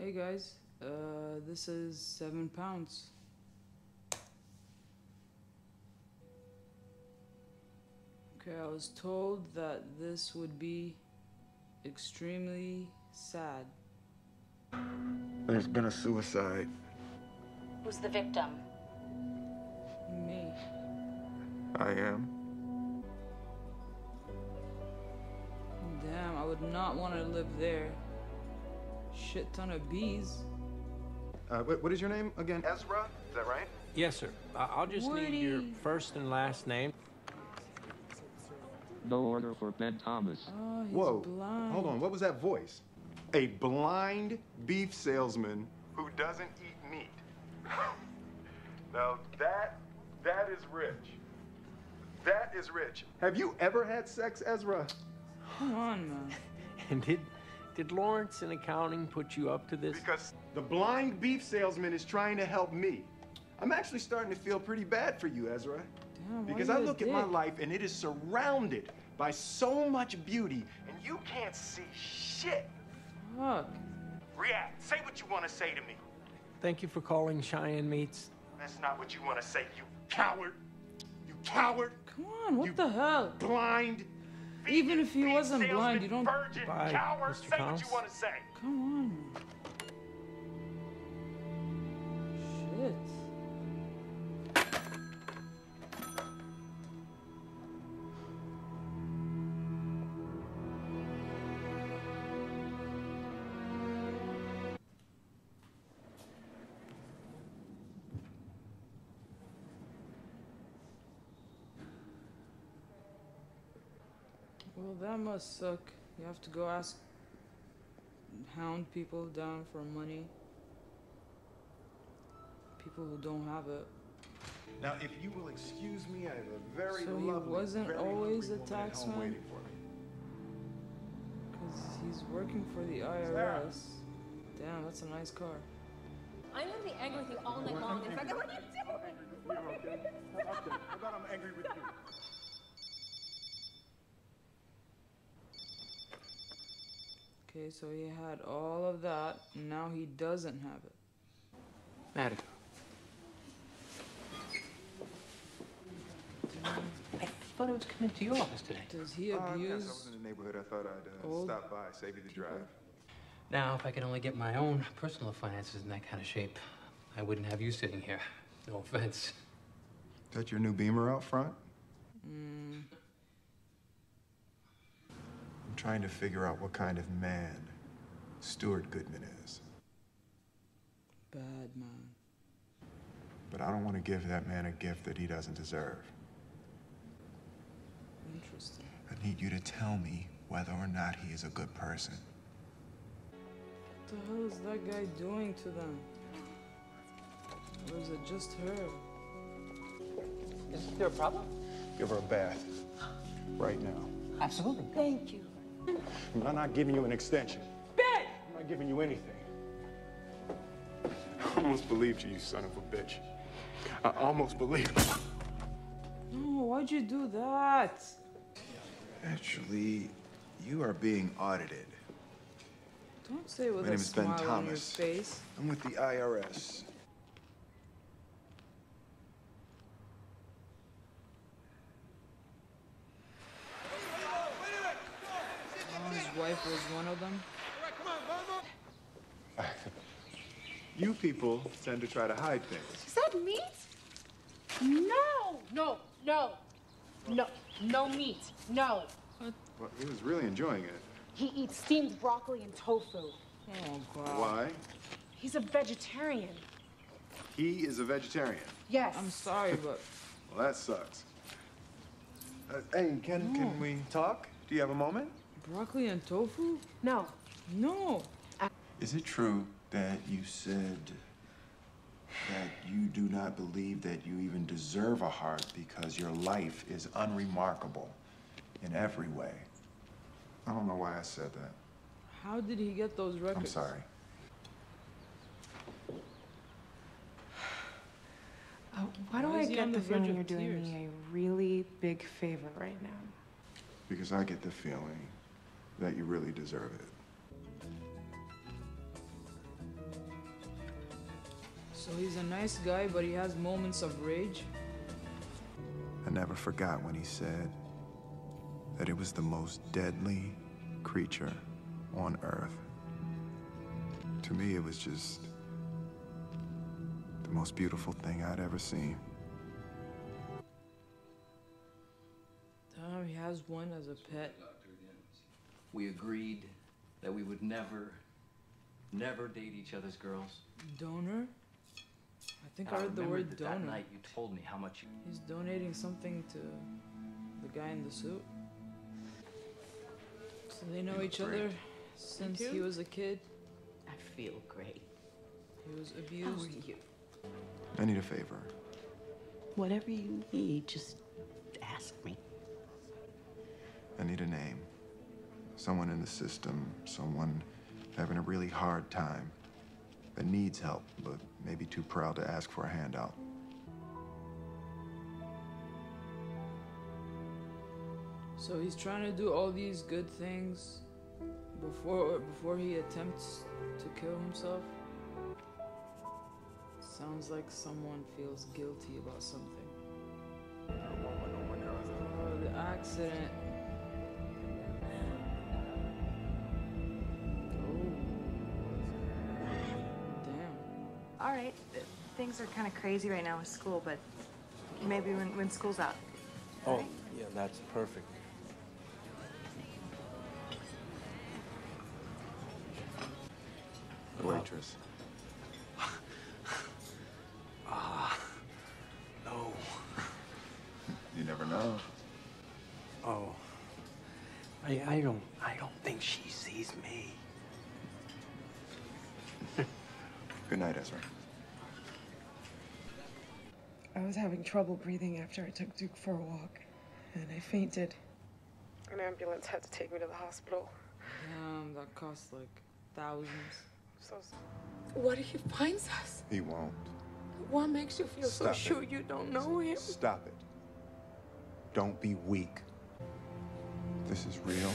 Hey guys, this is 7 Pounds. Okay, I was told that this would be extremely sad. There's been a suicide. Who's the victim? Me. I am. Damn, I would not want to live there. Shit ton of bees. What is your name again? Ezra, is that right? Yes, sir. I'll just need your first and last name. No order for Ben Thomas. Oh, he's blind. Hold on, what was that voice? A blind beef salesman who doesn't eat meat. Now that is rich. That is rich. Have you ever had sex, Ezra? Come on, man. And did Lawrence in accounting put you up to this? Because the blind beef salesman is trying to help me. I'm actually starting to feel pretty bad for you, Ezra. Damn, because I look at my life and it is surrounded by so much beauty and you can't see shit. Fuck. React. Say what you want to say to me. Thank you for calling Cheyenne Meats. That's not what you want to say, you coward. You coward. Come on, what the hell? Blind. Even if he wasn't blind, you don't... Bye, coward, Mr. Say what you want to say. Come on. Shit. Well, that must suck. You have to go hound people down for money. People who don't have it. Now, if you will excuse me, I have a very lovely, very always a taxman waiting for me. Because he's working for the IRS. Sarah. Damn, that's a nice car. I'm gonna be angry with you all night long. In fact, what are you doing? You're okay. How about I'm angry with you? Okay, so he had all of that, and now he doesn't have it. Maddie. I thought I was coming to your office today. Does he abuse... Yes, I was in the neighborhood. I thought I'd stop by, save you the drive. Now, if I could only get my own personal finances in that kind of shape, I wouldn't have you sitting here. No offense. Is that your new Beamer out front? Mm. Trying to figure out what kind of man Stuart Goodman is. Bad man. But I don't want to give that man a gift that he doesn't deserve. Interesting. I need you to tell me whether or not he is a good person. What the hell is that guy doing to them? Or is it just her? Isn't there a problem? Give her a bath. Right now. Absolutely. Thank you. I'm not giving you an extension. Ben! I'm not giving you anything. I almost believed you, you son of a bitch. I almost believed you. No, why'd you do that? Actually, you are being audited. Don't say with a smile on your face. My name is Ben Thomas. I'm with the IRS. Was one of them. You people tend to try to hide things. Is that meat? No, no, no, no, no meat, no. Well, he was really enjoying it. He eats steamed broccoli and tofu. Oh, God. Why? He's a vegetarian. He is a vegetarian? Yes. I'm sorry, but... Well, that sucks. Hey, can we talk? Do you have a moment? Broccoli and tofu? No. No. Is it true that you said that you do not believe that you even deserve a heart because your life is unremarkable in every way? I don't know why I said that. How did he get those records? I'm sorry. Why do I get the feeling you're doing me a really big favor right now? Because I get the feeling that you really deserve it. So he's a nice guy, but he has moments of rage. I never forgot when he said that it was the most deadly creature on Earth. To me, it was just the most beautiful thing I'd ever seen. He has one as a pet. We agreed that we would never date each other's girls. Donor? I think I heard the word donor. That night you told me how much you... He's donating something to the guy in the suit. So they know each other since he was a kid. I feel great. He was abused. How are you? I need a favor. Whatever you need, just ask me. I need a name. Someone in the system, someone having a really hard time, that needs help, but maybe too proud to ask for a handout. So he's trying to do all these good things before he attempts to kill himself. Sounds like someone feels guilty about something. Oh, the accident. All right, things are kind of crazy right now with school, but maybe when school's out. Oh, right? Yeah, that's perfect. Waitress. No. You never know. Oh, I don't think she sees me. Good night, Ezra. I was having trouble breathing after I took Duke for a walk, and I fainted. An ambulance had to take me to the hospital. Damn, that cost like thousands. So sorry. What if he finds us? He won't. What makes you feel so sure you don't know him? Stop it. Don't be weak. This is real,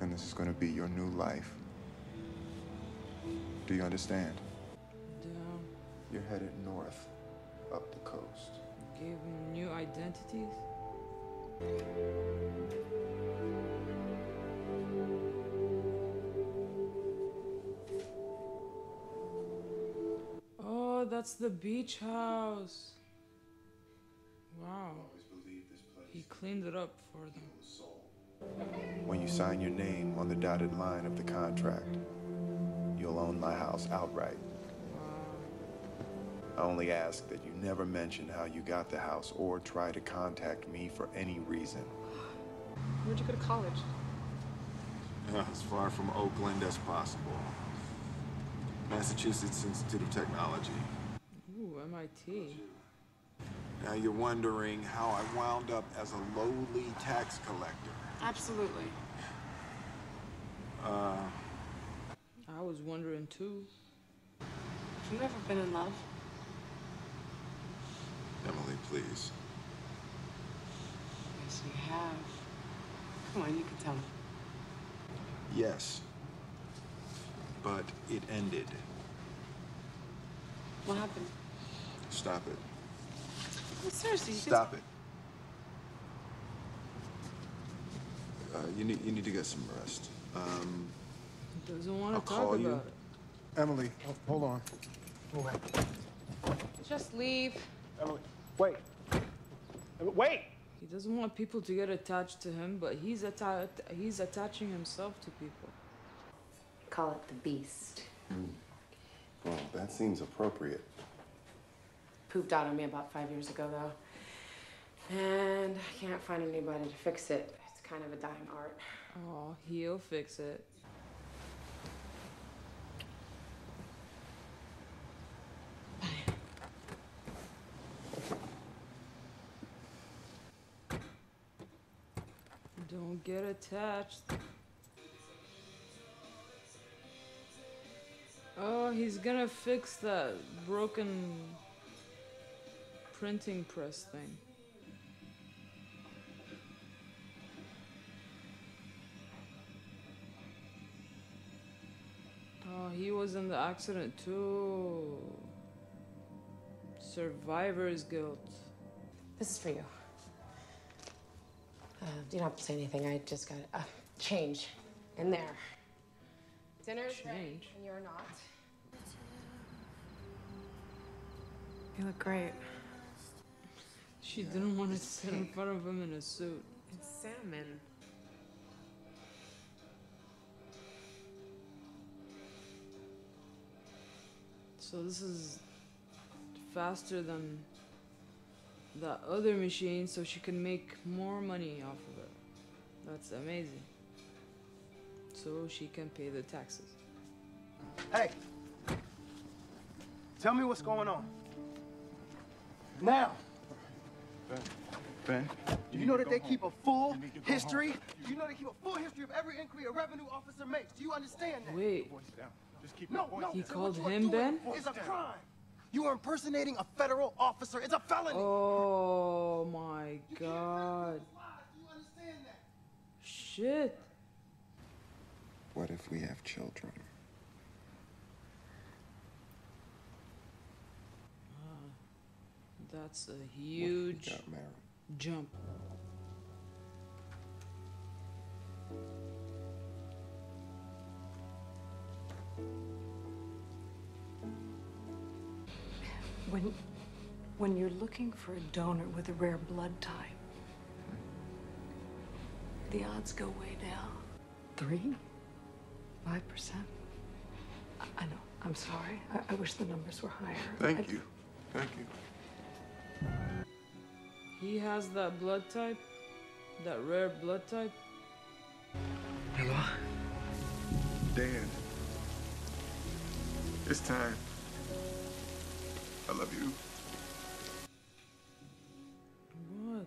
and this is going to be your new life. Do you understand? Damn. You're headed north. Up the coast. Gave him new identities. Oh, that's the beach house. Wow. He cleaned it up for them. When you sign your name on the dotted line of the contract, you'll own my house outright. I only ask that you never mention how you got the house or try to contact me for any reason. Where'd you go to college? As far from Oakland as possible. Massachusetts Institute of Technology. Ooh, MIT. Now you're wondering how I wound up as a lowly tax collector. Absolutely. I was wondering too. You've never been in love? Emily, please. Yes, you have. Come on, you can tell me. Yes. But it ended. What happened? Stop it. Well, seriously, you stop it. You need to get some rest. He doesn't want to talk about it. Emily, oh, hold on. Go away. Just leave. Emily, wait. Wait! He doesn't want people to get attached to him, but he's attaching himself to people. Call it the beast. Mm. Well, that seems appropriate. Pooped out on me about 5 years ago, though. And I can't find anybody to fix it. It's kind of a dying art. Oh, he'll fix it. Don't get attached. Oh, he's gonna fix that broken printing press thing. Oh, he was in the accident too. Survivor's guilt. This is for you. You don't have to say anything. I just got change in there. Dinner's ready, and you're not. You look great. She didn't want to sit in front of him in a suit. It's salmon. So this is faster than the other machine, so she can make more money off of it. That's amazing. So she can pay the taxes. Hey, tell me what's going on. Now. Ben, do you know that they keep a full history? Do you know they keep a full history of every inquiry a revenue officer makes? Do you understand that? Wait. Just keep no. He called him Ben? It's a crime. You are impersonating a federal officer. It's a felony. Oh my God. Do you understand that? Shit. What if we have children? That's a huge jump. When you're looking for a donor with a rare blood type, the odds go way down. 3? 5%? I know. I'm sorry. I wish the numbers were higher. Thank you. Thank you. He has that blood type? That rare blood type? Hello? Dan. It's time. I love you. What?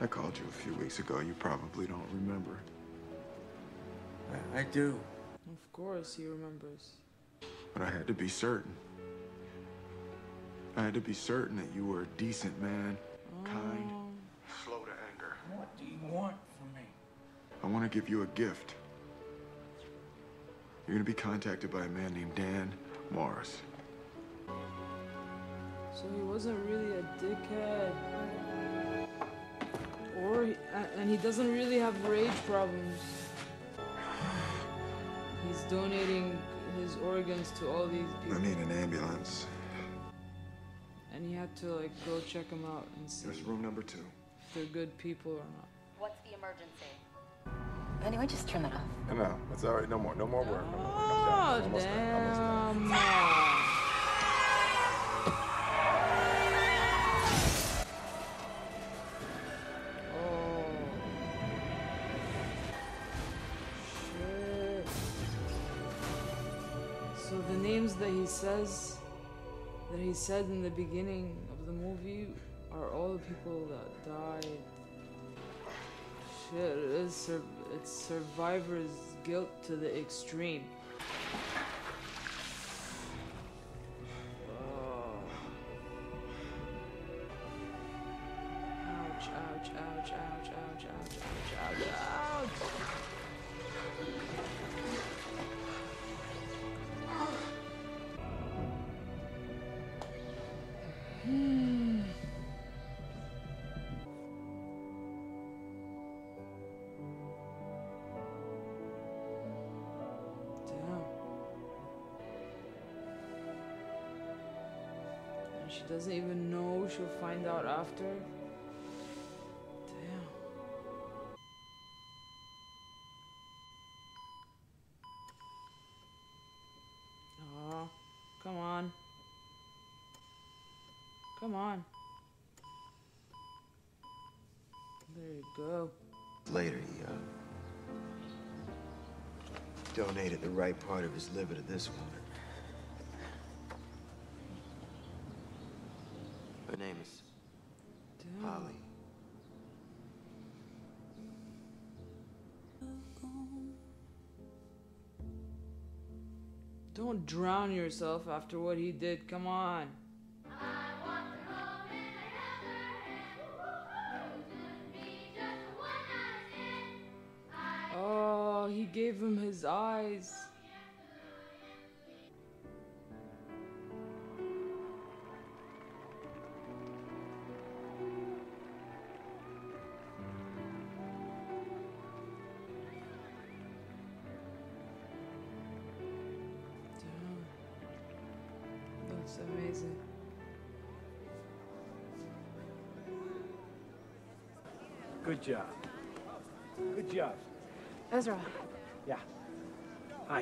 I called you a few weeks ago. You probably don't remember. I do. Of course he remembers. But I had to be certain. I had to be certain that you were a decent man, kind, slow to anger. What do you want from me? I want to give you a gift. You're going to be contacted by a man named Dan Morris. So he wasn't really a dickhead. Or, and he doesn't really have rage problems. He's donating his organs to all these people. I need an ambulance. And you had to, like, go check them out and see. There's room number 2. If they're good people or not. What's the emergency? Anyway, just turn that off. No, it's all right. No more. No more work. No more work. Oh, damn. Shit. So the names that he says... that he said in the beginning of the movie are all the people that died. Shit, it's survivor's guilt to the extreme. Ouch, ouch, ouch, ouch, ouch, ouch, ouch, ouch, ouch. She doesn't even know. She'll find out after. Damn. Oh, come on. Come on. There you go. Later, he donated the right part of his liver to this one. Her name is Polly. Don't drown yourself after what he did. Come on. Oh, he gave him his eyes. is it? Good job. Good job. Ezra. Yeah. Hi.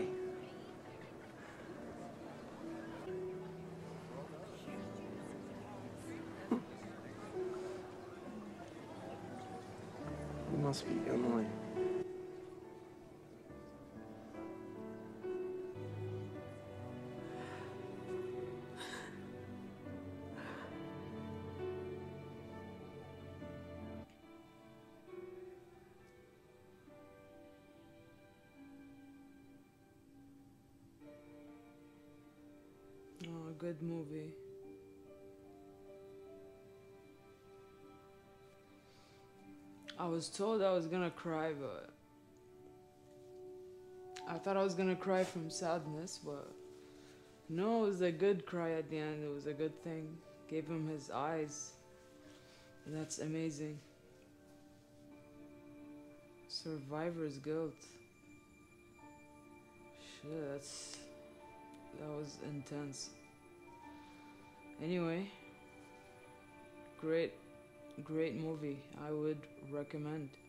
You must be Emily. Good movie. I was told I was gonna cry, but I thought I was gonna cry from sadness, but no, it was a good cry at the end. It was a good thing. Gave him his eyes. That's amazing. Survivor's guilt. Shit, that was intense. Anyway, great movie. I would recommend.